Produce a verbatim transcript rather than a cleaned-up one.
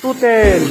Tutel.